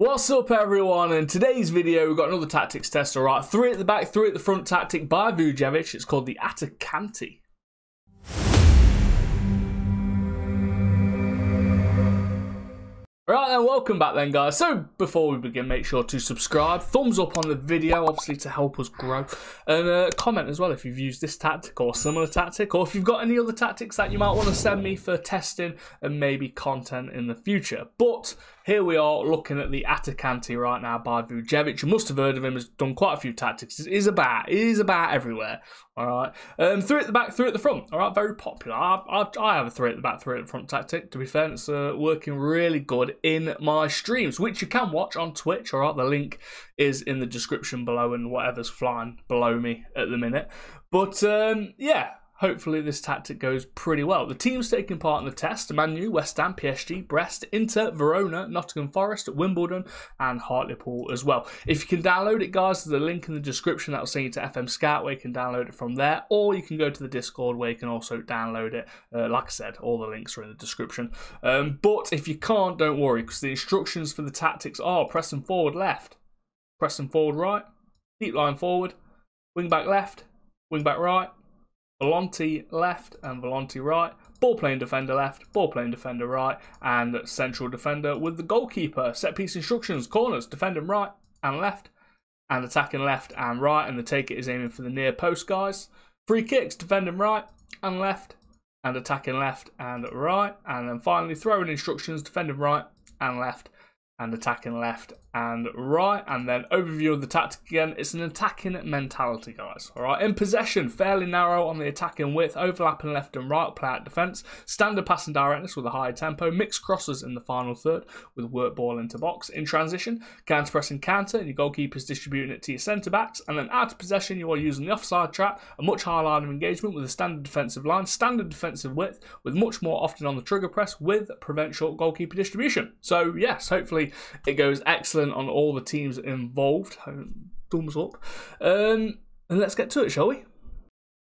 What's up everyone, in today's video we've got another tactics test. Alright, three at the back, three at the front tactic by Vujevic. It's called the Attacanti. Alright then, welcome back then guys. So before we begin, make sure to subscribe, thumbs up on the video obviously to help us grow, and comment as well if you've used this tactic or similar tactic, or if you've got any other tactics that you might want to send me for testing and maybe content in the future. But here we are looking at the Attacanti right now by Vujevic. You must have heard of him, has done quite a few tactics. It is about everywhere. Alright, three at the back, three at the front. Alright, very popular. I have a three at the back, three at the front tactic. To be fair, it's working really good in my streams, which you can watch on Twitch. Alright, the link is in the description below and whatever's flying below me at the minute. But yeah, hopefully this tactic goes pretty well. The teams taking part in the test: Man U, West Ham, PSG, Brest, Inter, Verona, Nottingham Forest, Wimbledon and Hartlepool as well. If you can download it guys, there's a link in the description that will send you to FM Scout where you can download it from there, or you can go to the Discord where you can also download it. Like I said, all the links are in the description. But if you can't, don't worry, because the instructions for the tactics are: pressing forward left, pressing forward right, deep line forward, wing back left, wing back right, Volante left and Volante right, ball-playing defender left, ball-playing defender right, and central defender with the goalkeeper. Set-piece instructions: corners, defending right and left, and attacking left and right, and the take it is aiming for the near post, guys. Free kicks, defending right and left, and attacking left and right, and then finally throwing instructions: defending right and left, and attacking left and right. And then overview of the tactic again: it's an attacking mentality guys. Alright, in possession, fairly narrow on the attacking width, overlapping left and right, play out defence, standard passing directness with a high tempo, mixed crosses in the final third with work ball into box. In transition, counter pressing counter, and your goalkeeper's distributing it to your centre backs. And then out of possession, you are using the offside trap, a much higher line of engagement with a standard defensive line, standard defensive width, with much more often on the trigger press with prevent short goalkeeper distribution. So yes, hopefully it goes excellent on all the teams involved. Thumbs up. And let's get to it, shall we?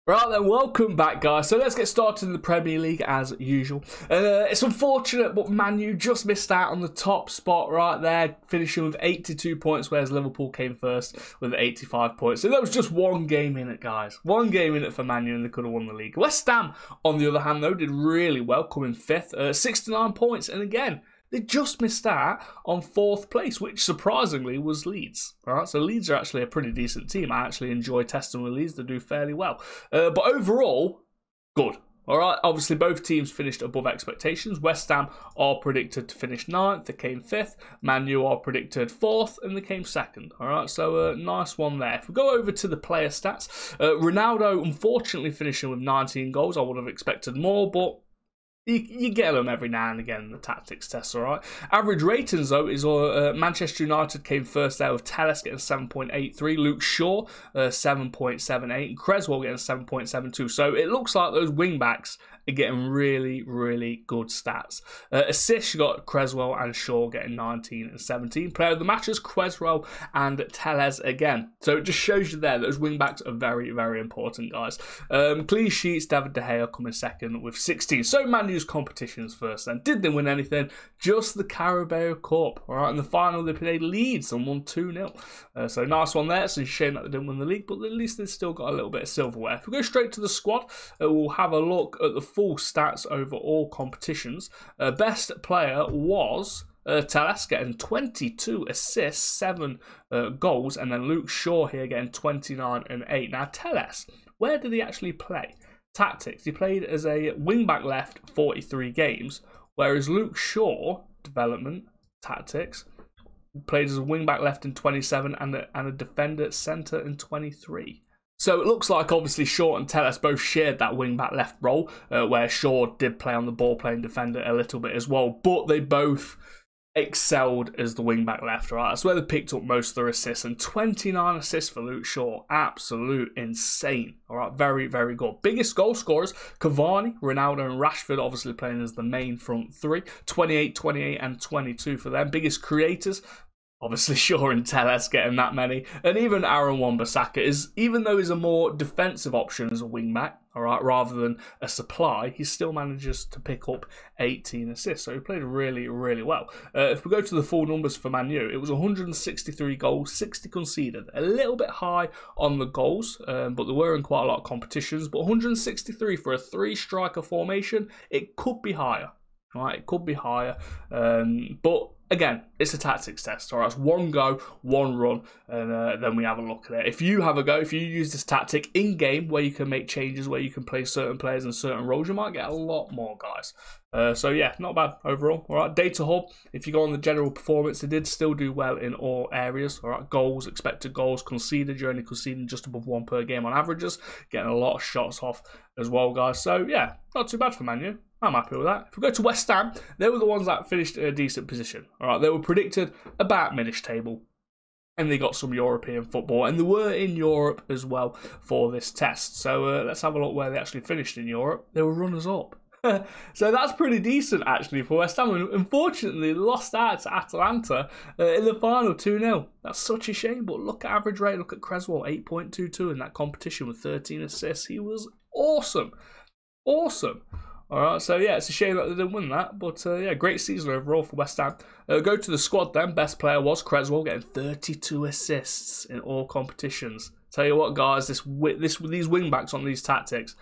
Right then, welcome back guys. So let's get started in the Premier League as usual. It's unfortunate, but Man U just missed out on the top spot right there, finishing with 82 points, whereas Liverpool came first with 85 points. So that was just one game in it guys. One game in it for Man U, and they could have won the league. West Ham, on the other hand though, did really well, coming fifth, 69 points, and again, they just missed out on fourth place, which surprisingly was Leeds. All right, so Leeds are actually a pretty decent team. I actually enjoy testing with Leeds. They do fairly well. But overall, good. All right, obviously both teams finished above expectations. West Ham are predicted to finish 9th. They came 5th. Man U are predicted 4th, and they came 2nd. All right, so nice one there. If we go over to the player stats, Ronaldo unfortunately finishing with 19 goals. I would have expected more, but you get them every now and again in the tactics test, alright? Average ratings, though, is Manchester United came first there with Teles getting 7.83, Luke Shaw 7.78, and Creswell getting 7.72. So it looks like those wing-backs are getting really, really good stats. Assists, you got Creswell and Shaw getting 19 and 17. Player of the matches, Creswell and Teles again. So it just shows you there, those wing-backs are very, very important, guys. Clean sheets, David De Gea coming second with 16. So Man U's competitions first then. Did they win anything? Just the Carabao Cup. Alright, in the final they played Leeds and won 2-0. So nice one there. So it's a shame that they didn't win the league, but at least they've still got a little bit of silverware. If we go straight to the squad, we'll have a look at the full stats over all competitions. Best player was Telesca getting 22 assists, 7 goals, and then Luke Shaw here getting 29 and 8. Now Teles, where did he actually play? Tactics. He played as a wing-back left 43 games, whereas Luke Shaw, development, tactics, played as a wing-back left in 27 and a defender centre in 23. So it looks like obviously Shaw and Teles both shared that wing-back left role, where Shaw did play on the ball-playing defender a little bit as well, but they both excelled as the wing-back left, right? That's where they picked up most of their assists, and 29 assists for Luke Shaw. Absolute insane, all right? Very, very good. Biggest goal scorers, Cavani, Ronaldo and Rashford, obviously playing as the main front three. 28, 28 and 22 for them. Biggest creators, Obviously, Shaw and Teles getting that many. And even Aaron Wan-Bissaka is, even though he's a more defensive option as a wing-back, all right, rather than a supply, he still manages to pick up 18 assists. So he played really, really well. If we go to the full numbers for Man U, it was 163 goals, 60 conceded. A little bit high on the goals, but they were in quite a lot of competitions. But 163 for a three-striker formation, it could be higher. Right, it could be higher, but again, it's a tactics test. All right, it's one go, one run, and then we have a look at it. If you have a go, if you use this tactic in game, where you can make changes, where you can play certain players in certain roles, you might get a lot more guys. So yeah, not bad overall. All right, data hub. If you go on the general performance, they did still do well in all areas. All right, goals, expected goals, conceded. You're only conceding just above one per game on averages. Getting a lot of shots off as well, guys. So yeah, not too bad for Man U. I'm happy with that. If we go to West Ham, they were the ones that finished in a decent position. All right, they were predicted about mid-ish table, and they got some European football, and they were in Europe as well for this test. So let's have a look where they actually finished in Europe. They were runners-up. So that's pretty decent, actually, for West Ham. Unfortunately, they lost out to Atalanta in the final 2-0. That's such a shame, but look at average rate. Look at Creswell, 8.22 in that competition with 13 assists. He was awesome. Awesome. All right, so yeah, it's a shame that they didn't win that, but yeah, great season overall for West Ham. Go to the squad then. Best player was Creswell, getting 32 assists in all competitions. Tell you what, guys, these wing backs on these tactics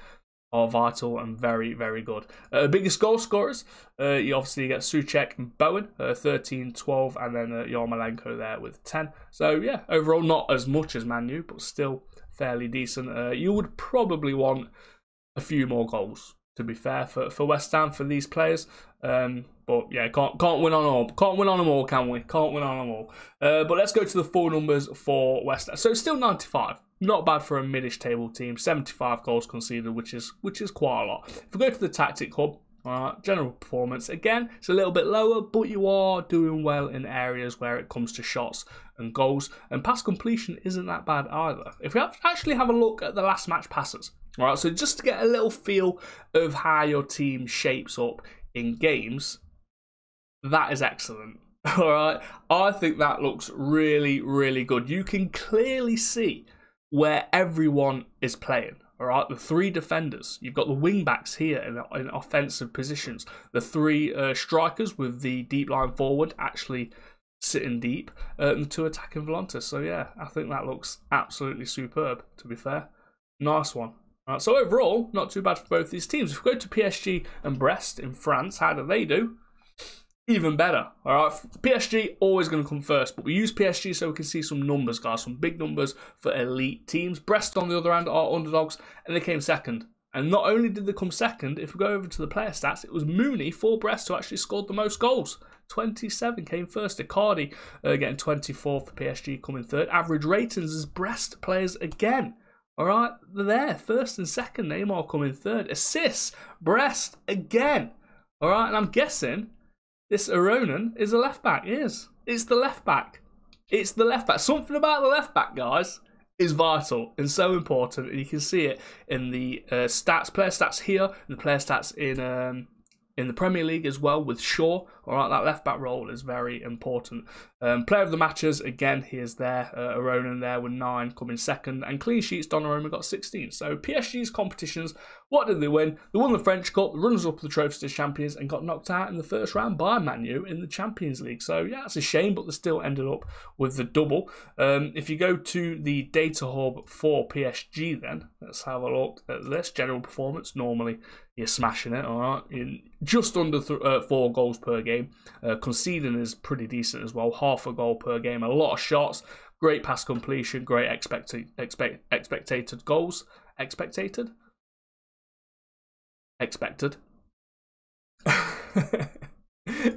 are vital and very, very good. Biggest goal scorers, you obviously get Suchek and Bowen, 13, 12, and then Yarmolenko there with 10. So yeah, overall not as much as Man U, but still fairly decent. You would probably want a few more goals, to be fair, for West Ham, for these players. But yeah, can't win on all. Can't win on them all, can we? Can't win on them all. But let's go to the full numbers for West Ham. So still 95. Not bad for a mid-ish table team. 75 goals conceded, which is quite a lot. If we go to the tactic hub, general performance, again, it's a little bit lower, but you are doing well in areas where it comes to shots and goals. And pass completion isn't that bad either. If we actually have a look at the last match passes, all right, so just to get a little feel of how your team shapes up in games, that is excellent. All right, I think that looks really, really good. You can clearly see where everyone is playing. All right, the three defenders. You've got the wing backs here in offensive positions. The three strikers with the deep line forward actually sitting deep, and two attacking Volante. So yeah, I think that looks absolutely superb, to be fair. Nice one. Right, so overall, not too bad for both these teams. If we go to PSG and Brest in France, how do they do? Even better. All right, PSG always going to come first, but we use PSG so we can see some numbers, guys, some big numbers for elite teams. Brest, on the other hand, are underdogs, and they came second. And not only did they come second, if we go over to the player stats, it was Mooney for Brest who actually scored the most goals. 27 came first. Icardi getting 24 for PSG, coming third. Average ratings as Brest players again. All right, they're there, first and second. Neymar coming third. Assists, Brest again. All right, and I'm guessing this Aronan is a left-back. He is. It's the left-back. It's the left-back. Something about the left-back, guys, is vital and so important, and you can see it in the stats, player stats here, and the player stats in the Premier League as well with Shaw. All right, that left-back role is very important. Player of the matches, again, he is there. Aronan there with 9, coming second. And clean sheets, Donnarumma got 16. So PSG's competitions, what did they win? They won the French Cup, the runners-up of the Trophée des Champions, and got knocked out in the first round by Man U in the Champions League. So yeah, it's a shame, but they still ended up with the double. If you go to the data hub for PSG then, let's have a look at this. General performance, normally you're smashing it, all right? You're just under 4 goals per game. Conceding is pretty decent as well, half a goal per game, a lot of shots, great pass completion, great expected goals.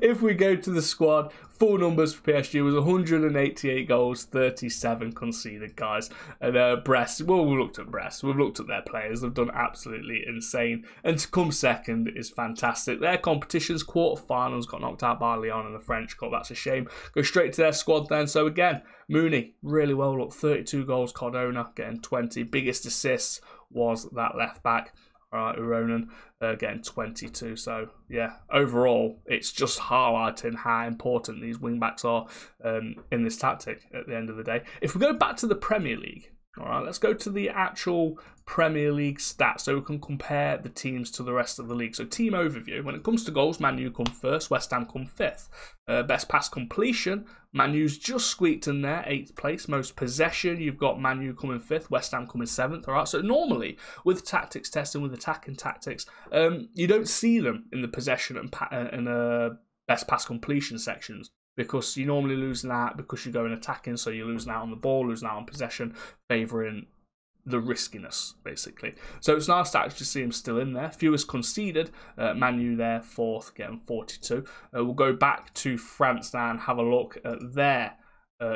If we go to the squad, full numbers for PSG was 188 goals, 37 conceded, guys. And Brest, well, we've looked at Brest. We've looked at their players. They've done absolutely insane. And to come second is fantastic. Their competitions, quarterfinals, got knocked out by Lyon in the French Cup. That's a shame. Go straight to their squad then. So again, Mooney, really well looked. 32 goals. Cardona getting 20. Biggest assists was that left back. All right, Aronan getting 22. So, yeah, overall, it's just highlighting how important these wing-backs are in this tactic at the end of the day. If we go back to the Premier League, all right, let's go to the actual Premier League stats so we can compare the teams to the rest of the league. So team overview, when it comes to goals, Man U come first, West Ham come fifth. Best pass completion, Man U's just squeaked in there, 8th place. Most possession, you've got Man U coming 5th, West Ham coming 7th. All right, so normally with tactics testing, with attacking tactics, you don't see them in the possession and best pass completion sections, because you're normally losing out because you're going attacking, so you're losing out on the ball, losing out on possession, favouring the riskiness, basically. So it's nice to actually see him still in there. Fewest conceded, Man U there, 4th, getting 42. We'll go back to France now and have a look at their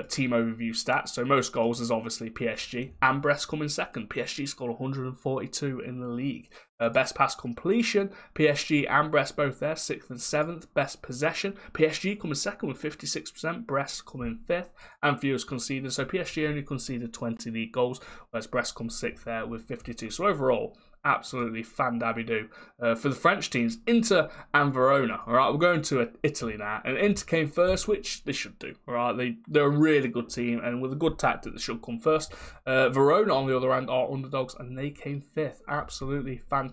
team overview stats. So most goals is obviously PSG, and Brest coming second. PSG scored 142 in the league. Best pass completion, PSG and Brest both there, 6th and 7th. Best possession, PSG coming second with 56%, Brest coming 5th, and viewers conceded. So PSG only conceded 20 league goals, whereas Brest comes 6th there with 52. So overall, absolutely fan-dabby-do for the French teams, Inter and Verona. All right, we're going to Italy now, and Inter came first, which they should do. All right, they're a really good team, and with a good tactic, they should come first. Verona, on the other hand, are underdogs, and they came 5th. Absolutely fantastic.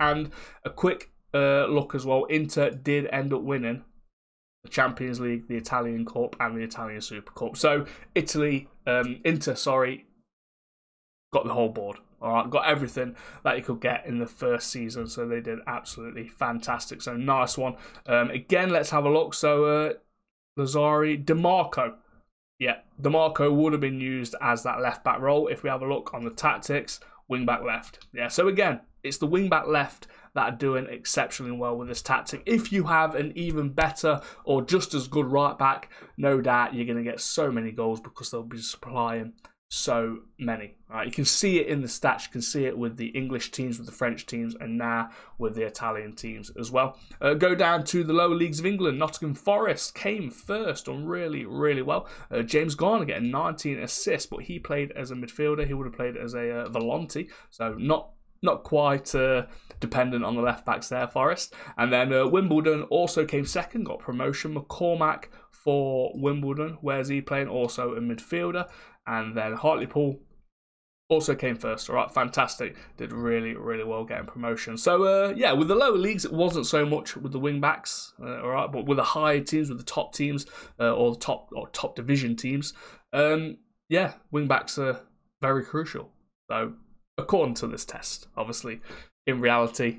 And a quick look as well, Inter did end up winning the Champions League, the Italian Cup, and the Italian Super Cup. So Italy, Inter, got the whole board. All right, got everything that you could get in the first season, so they did absolutely fantastic. So nice one. Again, let's have a look. So Lazzari, DeMarco. Yeah, DeMarco would have been used as that left-back role. If we have a look on the tactics, wing-back left. Yeah, so again, it's the wing-back left that are doing exceptionally well with this tactic. If you have an even better or just as good right-back, no doubt you're going to get so many goals because they'll be supplying so many. All right, you can see it in the stats, you can see it with the English teams, with the French teams, and now with the Italian teams as well. Go down to the lower leagues of England. Nottingham Forest came first on really well. James Garner getting 19 assists, but he played as a midfielder. He would have played as a Volante, so not quite dependent on the left backs there, Forest. And then Wimbledon also came second, got promotion. McCormack for Wimbledon, where's he playing? Also a midfielder. And then Hartlepool also came first. All right, fantastic. Did really well getting promotion. So, yeah, with the lower leagues, it wasn't so much with the wing-backs, all right, but with the higher teams, with the top teams, or the top division teams, yeah, wing-backs are very crucial. So, according to this test, obviously, in reality,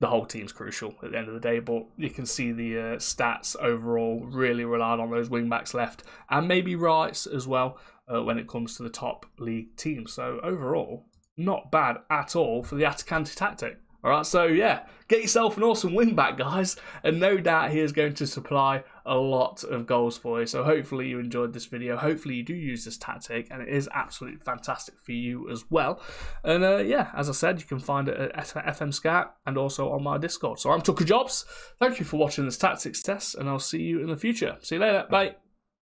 the whole team's crucial at the end of the day, but you can see the stats overall really relied on those wing-backs left and maybe rights as well when it comes to the top league team. So overall, not bad at all for the Attacanti tactic. All right, so yeah, get yourself an awesome wing-back, guys, and no doubt he is going to supply a lot of goals for you. So hopefully you enjoyed this video. Hopefully you do use this tactic, and it is absolutely fantastic for you as well. And yeah, as I said, you can find it at FM Scout and also on my Discord. So I'm TookaJobs. Thank you for watching this tactics test, and I'll see you in the future. See you later. Bye.